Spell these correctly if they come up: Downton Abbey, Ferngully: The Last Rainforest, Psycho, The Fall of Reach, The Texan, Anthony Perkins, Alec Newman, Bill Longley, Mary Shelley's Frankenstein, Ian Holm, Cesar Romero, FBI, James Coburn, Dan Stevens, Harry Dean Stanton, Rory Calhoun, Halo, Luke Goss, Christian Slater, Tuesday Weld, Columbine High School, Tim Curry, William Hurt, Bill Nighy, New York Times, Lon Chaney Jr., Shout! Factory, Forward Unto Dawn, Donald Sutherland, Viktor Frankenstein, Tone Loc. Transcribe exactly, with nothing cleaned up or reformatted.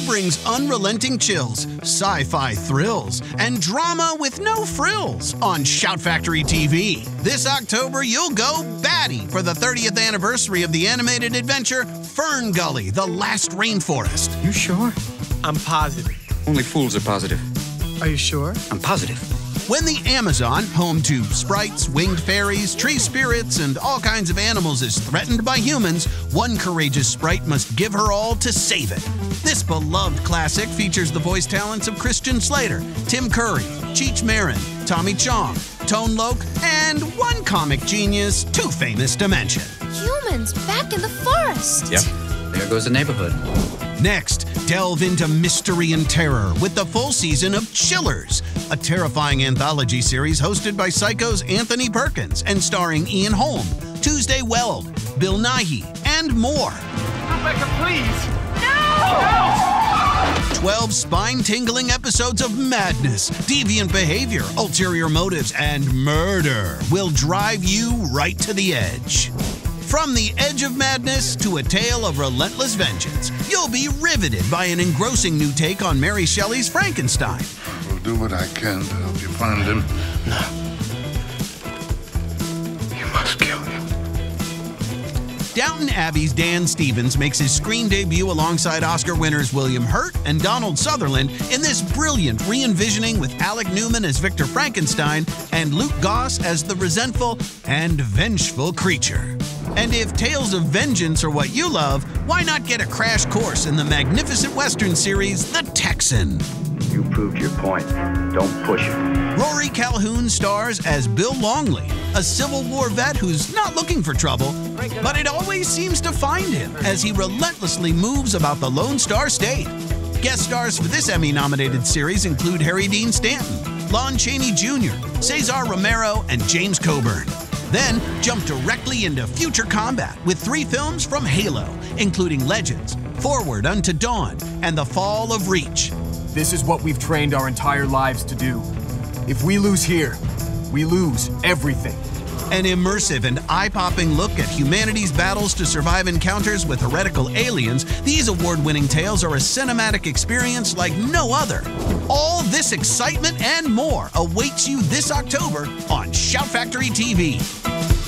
horror brings unrelenting chills, sci-fi thrills, and drama with no frills on Shout Factory T V. This October, you'll go batty for the thirtieth anniversary of the animated adventure Ferngully: The Last Rainforest. You sure? I'm positive. Only fools are positive. Are you sure? I'm positive. When the Amazon, home to sprites, winged fairies, tree spirits, and all kinds of animals, is threatened by humans, one courageous sprite must give her all to save it. This beloved classic features the voice talents of Christian Slater, Tim Curry, Cheech Marin, Tommy Chong, Tone Loc, and one comic genius too famous to mention. Humans back in the forest. Yep, there goes the neighborhood. Next, delve into mystery and terror with the full season of Chillers, a terrifying anthology series hosted by Psycho's Anthony Perkins and starring Ian Holm, Tuesday Weld, Bill Nighy, and more. Rebecca, please! No! No! twelve spine-tingling episodes of madness, deviant behavior, ulterior motives, and murder will drive you right to the edge. From the edge of madness to a tale of relentless vengeance, you'll be riveted by an engrossing new take on Mary Shelley's Frankenstein. I'll do what I can to help you find him. No. You must kill him. Downton Abbey's Dan Stevens makes his screen debut alongside Oscar winners William Hurt and Donald Sutherland in this brilliant re-envisioning with Alec Newman as Viktor Frankenstein and Luke Goss as the resentful and vengeful creature. And if tales of vengeance are what you love, why not get a crash course in the magnificent Western series, The Texan? You proved your point. Don't push it. Rory Calhoun stars as Bill Longley, a Civil War vet who's not looking for trouble, but it always seems to find him as he relentlessly moves about the Lone Star State. Guest stars for this Emmy-nominated series include Harry Dean Stanton, Lon Chaney Junior, Cesar Romero, and James Coburn. Then, jump directly into future combat with three films from Halo, including Legends, Forward Unto Dawn, and The Fall of Reach. This is what we've trained our entire lives to do. If we lose here, we lose everything. An immersive and eye-popping look at humanity's battles to survive encounters with heretical aliens, these award-winning tales are a cinematic experience like no other. All this excitement and more awaits you this October on Shout Factory T V.